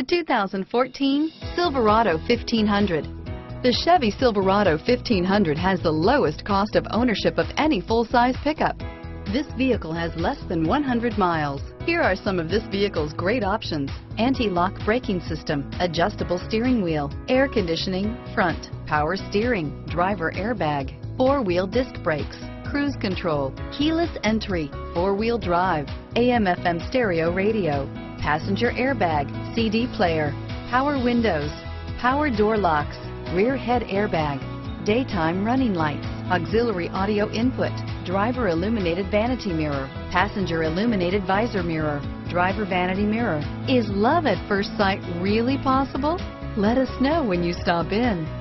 The 2014 Silverado 1500. The Chevy Silverado 1500 has the lowest cost of ownership of any full-size pickup. This vehicle has less than 100 miles. Here are some of this vehicle's great options: anti-lock braking system, adjustable steering wheel, air conditioning, front, power steering, driver airbag, four-wheel disc brakes, cruise control, keyless entry, four-wheel drive, AM/FM stereo radio, passenger airbag, CD player, power windows, power door locks, rear head airbag, daytime running lights, auxiliary audio input, driver illuminated vanity mirror, passenger illuminated visor mirror, driver vanity mirror. Is love at first sight really possible? Let us know when you stop in.